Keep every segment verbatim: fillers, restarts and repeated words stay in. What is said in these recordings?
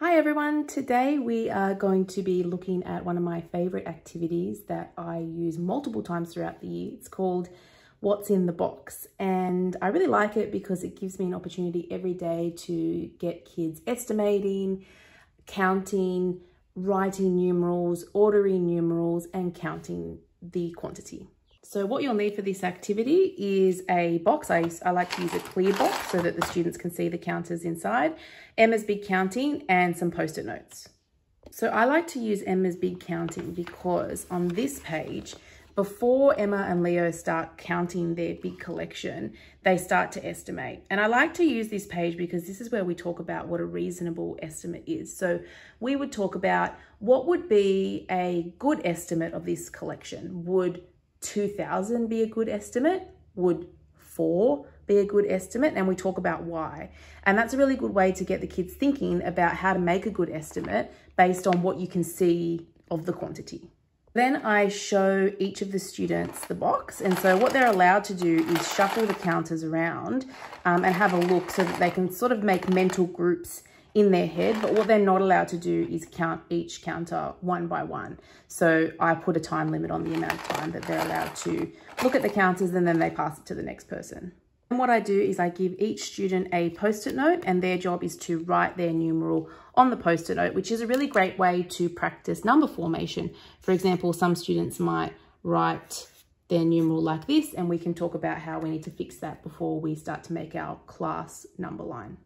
Hi everyone, today we are going to be looking at one of my favorite activities that I use multiple times throughout the year. It's called What's in the Box, and I really like it because it gives me an opportunity every day to get kids estimating, counting, writing numerals, ordering numerals, and counting the quantity. So what you'll need for this activity is a box. I, I like to use a clear box so that the students can see the counters inside, Emma's Big Counting, and some post-it notes. So I like to use Emma's Big Counting because on this page, before Emma and Leo start counting their big collection, they start to estimate. And I like to use this page because this is where we talk about what a reasonable estimate is. So we would talk about what would be a good estimate of this collection. Would two thousand be a good estimate? Would four be a good estimate? And we talk about why. And that's a really good way to get the kids thinking about how to make a good estimate based on what you can see of the quantity. Then I show each of the students the box. And so what they're allowed to do is shuffle the counters around um, and have a look so that they can sort of make mental groups in their head, but what they're not allowed to do is count each counter one by one. So I put a time limit on the amount of time that they're allowed to look at the counters, and then they pass it to the next person. And what I do is I give each student a post-it note, and their job is to write their numeral on the post-it note, which is a really great way to practice number formation. For example, some students might write their numeral like this, and we can talk about how we need to fix that before we start to make our class number line.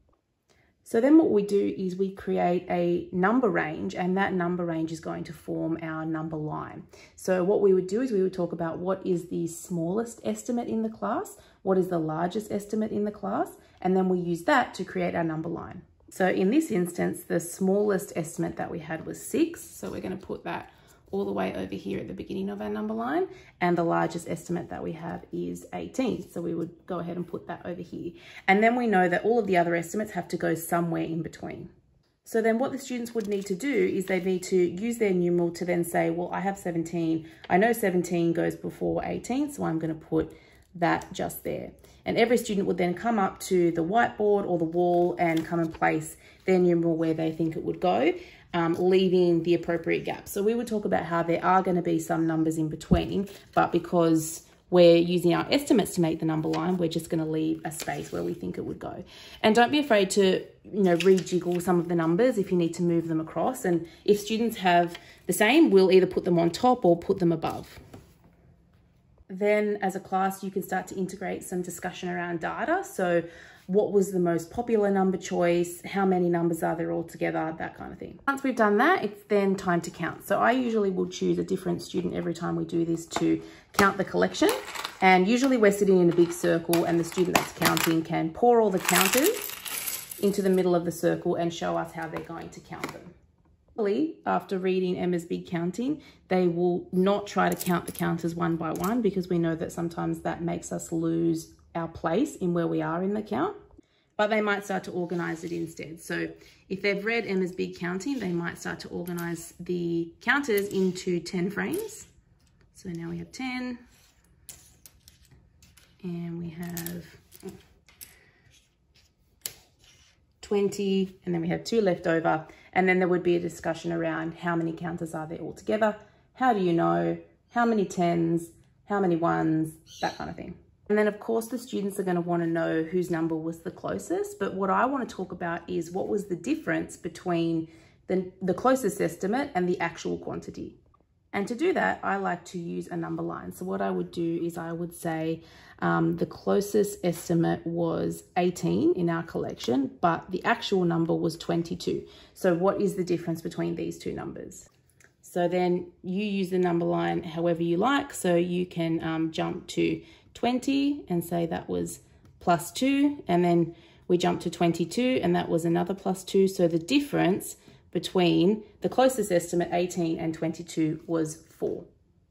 So then what we do is we create a number range, and that number range is going to form our number line. So what we would do is we would talk about what is the smallest estimate in the class, what is the largest estimate in the class, and then we use that to create our number line. So in this instance, the smallest estimate that we had was six. So we're going to put that all the way over here at the beginning of our number line, and the largest estimate that we have is eighteen. So we would go ahead and put that over here. And then we know that all of the other estimates have to go somewhere in between. So then what the students would need to do is they need to use their numeral to then say, well, I have seventeen. I know seventeen goes before eighteen, so I'm going to put that just there. And every student would then come up to the whiteboard or the wall and come and place their numeral where they think it would go, um, leaving the appropriate gap. So we would talk about how there are going to be some numbers in between, but because we're using our estimates to make the number line, we're just going to leave a space where we think it would go. And don't be afraid to, you know, rejiggle some of the numbers if you need to move them across. And if students have the same, we'll either put them on top or put them above. Then as a class, you can start to integrate some discussion around data. So what was the most popular number choice? How many numbers are there all together? That kind of thing. Once we've done that, it's then time to count. So I usually will choose a different student every time we do this to count the collection. And usually we're sitting in a big circle, and the student that's counting can pour all the counters into the middle of the circle and show us how they're going to count them. After reading Emma's Big Counting, they will not try to count the counters one by one, because we know that sometimes that makes us lose our place in where we are in the count, but they might start to organize it instead. So if they've read Emma's Big Counting, they might start to organize the counters into ten frames. So now we have ten, and we have twenty, and then we have two left over. And then there would be a discussion around how many counters are there altogether? How do you know? How many tens? How many ones? That kind of thing. And then of course the students are going to want to know whose number was the closest. But what I want to talk about is what was the difference between the, the closest estimate and the actual quantity. And to do that, I like to use a number line. So what I would do is I would say um, the closest estimate was eighteen in our collection, but the actual number was twenty-two. So what is the difference between these two numbers? So then you use the number line however you like. So you can um, jump to twenty and say that was plus two. And then we jump to twenty-two and that was another plus two. So the difference between the closest estimate, eighteen, and twenty-two was four.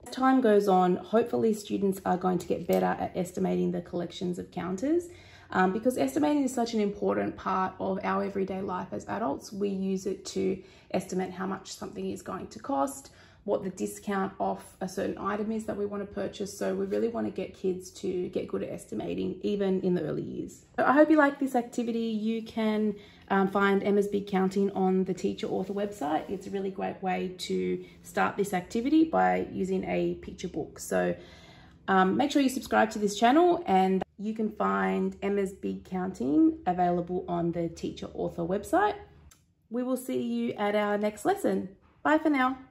As time goes on, hopefully students are going to get better at estimating the collections of counters, um, because estimating is such an important part of our everyday life as adults. We use it to estimate how much something is going to cost. what the discount off a certain item is that we want to purchase. So we really want to get kids to get good at estimating, even in the early years. So I hope you like this activity. You can um, find Emma's Big Counting on the Teacher Author website. It's a really great way to start this activity by using a picture book. So um, make sure you subscribe to this channel, and you can find Emma's Big Counting available on the Teacher Author website. We will see you at our next lesson. Bye for now.